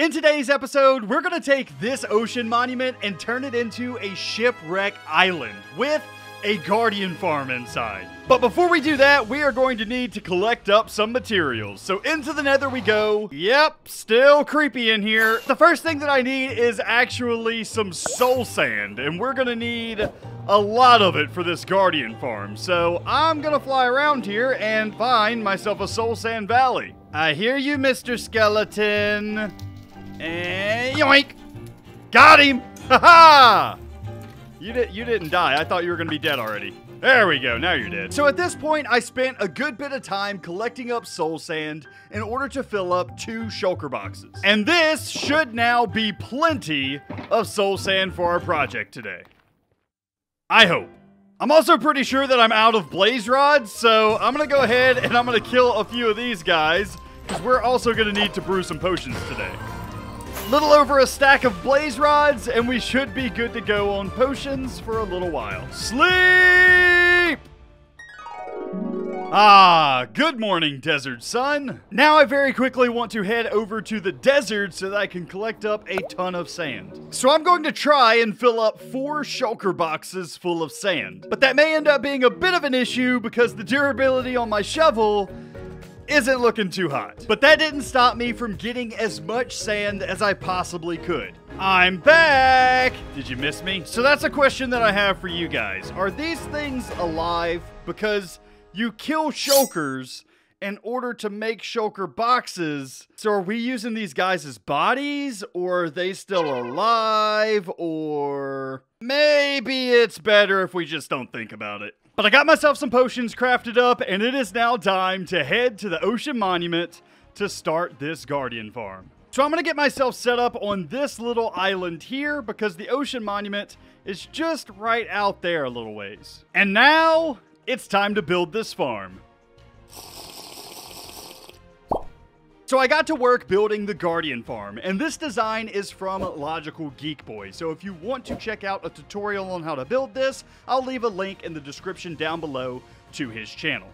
In today's episode, we're going to take this ocean monument and turn it into a shipwreck island with a guardian farm inside. But before we do that, we are going to need to collect up some materials. So into the nether we go. Yep, still creepy in here. The first thing that I need is actually some soul sand, and we're going to need a lot of it for this guardian farm. So I'm going to fly around here and find myself a soul sand valley. I hear you, Mr. Skeleton. And yoink! Got him! Ha ha! You didn't die. I thought you were gonna be dead already. There we go, now you're dead. So at this point, I spent a good bit of time collecting up soul sand in order to fill up 2 shulker boxes. And this should now be plenty of soul sand for our project today. I hope. I'm also pretty sure that I'm out of blaze rods, so I'm gonna go ahead and I'm gonna kill a few of these guys, because we're also gonna need to brew some potions today. Little over a stack of blaze rods, and we should be good to go on potions for a little while. Sleep! Ah, good morning, desert sun. Now I very quickly want to head over to the desert so that I can collect up a ton of sand. So I'm going to try and fill up 4 shulker boxes full of sand. But that may end up being a bit of an issue because the durability on my shovel isn't looking too hot. But that didn't stop me from getting as much sand as I possibly could. I'm back! Did you miss me? So that's a question that I have for you guys. Are these things alive? Because you kill shulkers in order to make shulker boxes. So are we using these guys as bodies? Or are they still alive? Or maybe it's better if we just don't think about it. But I got myself some potions crafted up, and it is now time to head to the ocean monument to start this guardian farm. So I'm gonna get myself set up on this little island here because the ocean monument is just right out there a little ways. And now it's time to build this farm. So I got to work building the guardian farm, and this design is from Logical Geek Boy. So if you want to check out a tutorial on how to build this, I'll leave a link in the description down below to his channel.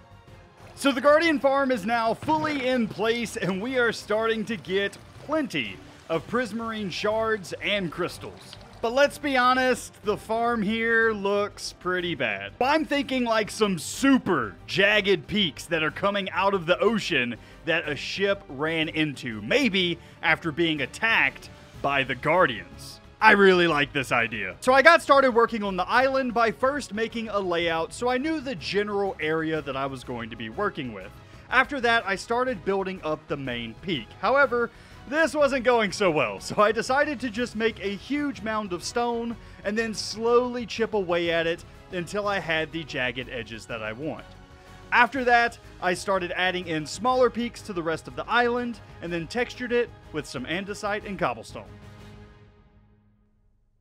So the guardian farm is now fully in place, and we are starting to get plenty of prismarine shards and crystals. But let's be honest, the farm here looks pretty bad. I'm thinking like some super jagged peaks that are coming out of the ocean that a ship ran into, maybe after being attacked by the Guardians. I really like this idea. So I got started working on the island by first making a layout so I knew the general area that I was going to be working with. After that, I started building up the main peak. However, this wasn't going so well, so I decided to just make a huge mound of stone and then slowly chip away at it until I had the jagged edges that I want. After that, I started adding in smaller peaks to the rest of the island and then textured it with some andesite and cobblestone.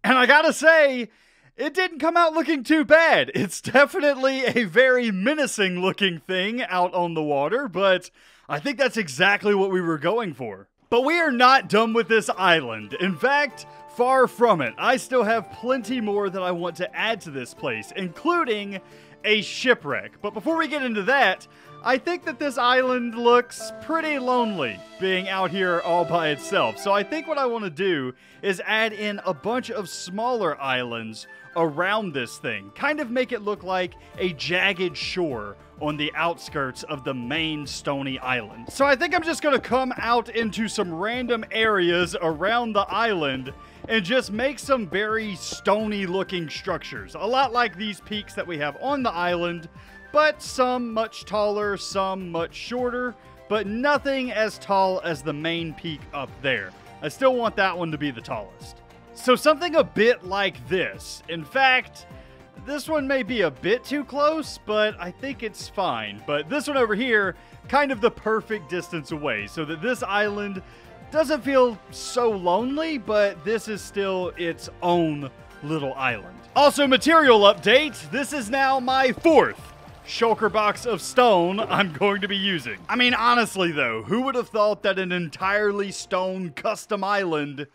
And I gotta say, it didn't come out looking too bad. It's definitely a very menacing looking thing out on the water, but I think that's exactly what we were going for. But we are not done with this island. In fact, far from it. I still have plenty more that I want to add to this place, including a shipwreck. But before we get into that, I think that this island looks pretty lonely being out here all by itself. So I think what I want to do is add in a bunch of smaller islands around this thing. Kind of make it look like a jagged shore on the outskirts of the main stony island. So I think I'm just gonna come out into some random areas around the island and just make some very stony looking structures. A lot like these peaks that we have on the island, but some much taller, some much shorter, but nothing as tall as the main peak up there. I still want that one to be the tallest. So something a bit like this. In fact, this one may be a bit too close, but I think it's fine. But this one over here, kind of the perfect distance away so that this island doesn't feel so lonely, but this is still its own little island. Also, material update. This is now my 4th shulker box of stone I'm going to be using. I mean, honestly though, who would have thought that an entirely stone custom island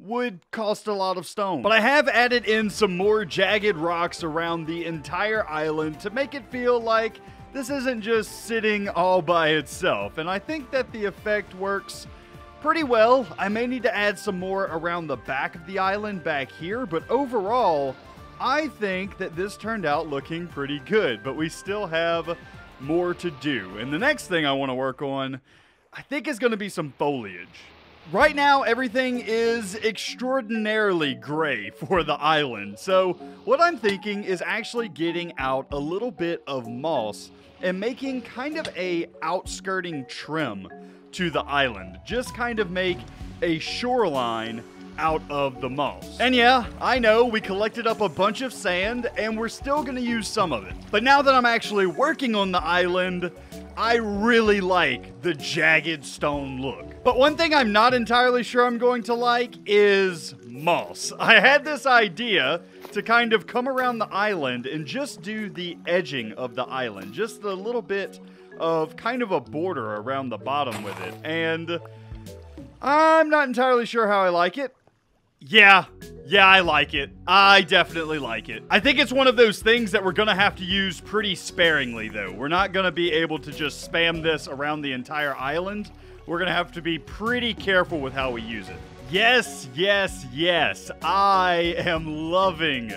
would cost a lot of stone? But I have added in some more jagged rocks around the entire island to make it feel like this isn't just sitting all by itself. And I think that the effect works pretty well. I may need to add some more around the back of the island back here, but overall, I think that this turned out looking pretty good, but we still have more to do. And the next thing I want to work on, I think, is going to be some foliage. Right now, everything is extraordinarily gray for the island. So what I'm thinking is actually getting out a little bit of moss and making kind of a outskirting trim to the island. Just kind of make a shoreline out of the moss. And yeah, I know we collected up a bunch of sand and we're still gonna use some of it. But now that I'm actually working on the island, I really like the jagged stone look. But one thing I'm not entirely sure I'm going to like is moss. I had this idea to kind of come around the island and just do the edging of the island, just a little bit of kind of a border around the bottom with it. And I'm not entirely sure how I like it. Yeah, I like it. I definitely like it. I think it's one of those things that we're gonna have to use pretty sparingly though. We're not gonna be able to just spam this around the entire island. We're gonna have to be pretty careful with how we use it. Yes, I am loving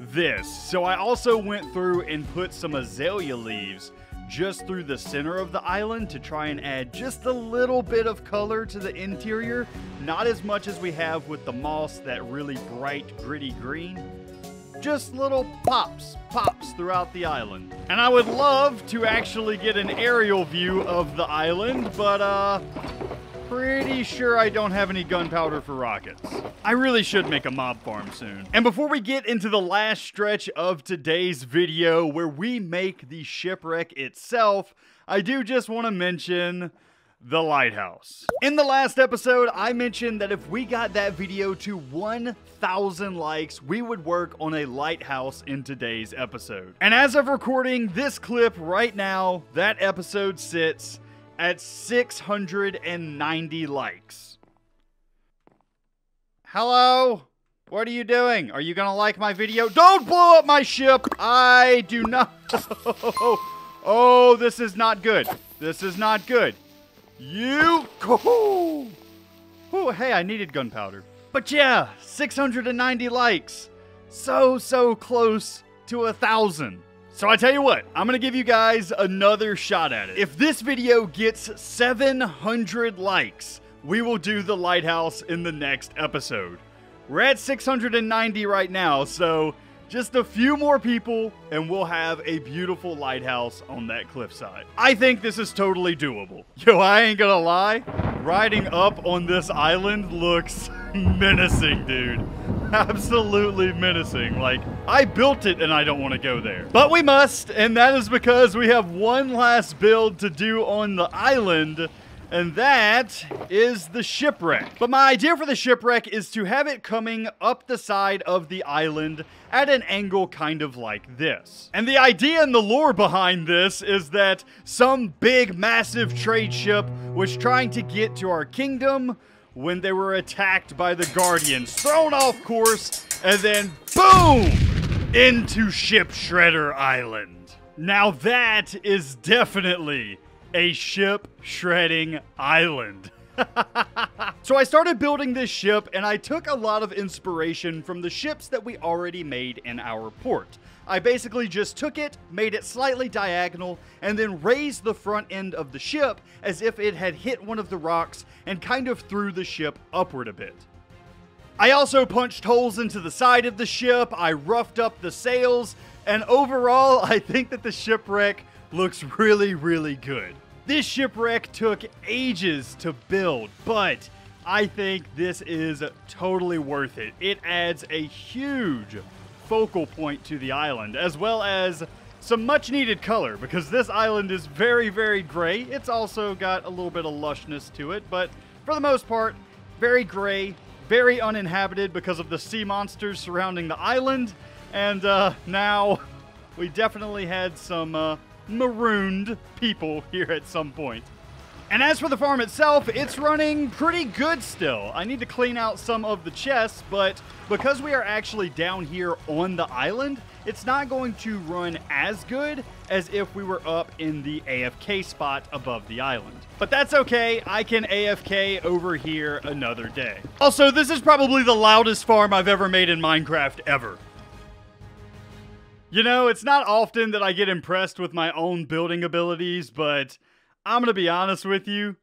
this. So I also went through and put some azalea leaves just through the center of the island to try and add just a little bit of color to the interior. Not as much as we have with the moss, that really bright, gritty green. Just little pops throughout the island. And I would love to actually get an aerial view of the island, but pretty sure I don't have any gunpowder for rockets. I really should make a mob farm soon. And before we get into the last stretch of today's video where we make the shipwreck itself, I do just want to mention the lighthouse. In the last episode, I mentioned that if we got that video to 1,000 likes, we would work on a lighthouse in today's episode. And as of recording this clip right now, that episode sits at 690 likes. Hello? What are you doing? Are you gonna like my video? Don't blow up my ship! I do not. Oh, this is not good. This is not good. You. Oh, hey, I needed gunpowder. But yeah, 690 likes. So close to 1,000. So I tell you what, I'm gonna give you guys another shot at it. If this video gets 700 likes, we will do the lighthouse in the next episode. We're at 690 right now, so just a few more people and we'll have a beautiful lighthouse on that cliffside. I think this is totally doable. Yo, I ain't gonna lie, riding up on this island looks menacing, dude. Absolutely menacing. Like, I built it and I don't want to go there. But we must, and that is because we have one last build to do on the island, and that is the shipwreck. But my idea for the shipwreck is to have it coming up the side of the island at an angle kind of like this. And the idea and the lore behind this is that some big, massive trade ship was trying to get to our kingdom when they were attacked by the Guardians, thrown off course, and then boom, into Ship Shredder Island. Now that is definitely a ship shredding island. So I started building this ship and I took a lot of inspiration from the ships that we already made in our port. I basically just took it, made it slightly diagonal, and then raised the front end of the ship as if it had hit one of the rocks and kind of threw the ship upward a bit. I also punched holes into the side of the ship, I roughed up the sails, and overall I think that the shipwreck looks really good. This shipwreck took ages to build, but I think this is totally worth it. It adds a huge focal point to the island, as well as some much needed color, because this island is very gray. It's also got a little bit of lushness to it, but for the most part, very gray, very uninhabited because of the sea monsters surrounding the island. And now we definitely had some marooned people here at some point. And as for the farm itself, it's running pretty good still. I need to clean out some of the chests, but because we are actually down here on the island, it's not going to run as good as if we were up in the AFK spot above the island. But that's okay, I can AFK over here another day. Also, this is probably the loudest farm I've ever made in Minecraft ever. You know, it's not often that I get impressed with my own building abilities, but I'm gonna be honest with you,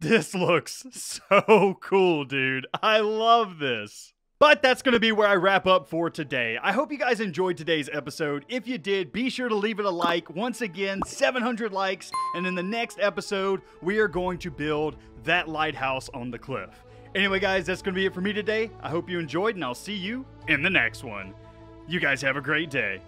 this looks so cool, dude. I love this. But that's gonna be where I wrap up for today. I hope you guys enjoyed today's episode. If you did, be sure to leave it a like. Once again, 700 likes, and in the next episode, we are going to build that lighthouse on the cliff. Anyway, guys, that's gonna be it for me today. I hope you enjoyed, and I'll see you in the next one. You guys have a great day.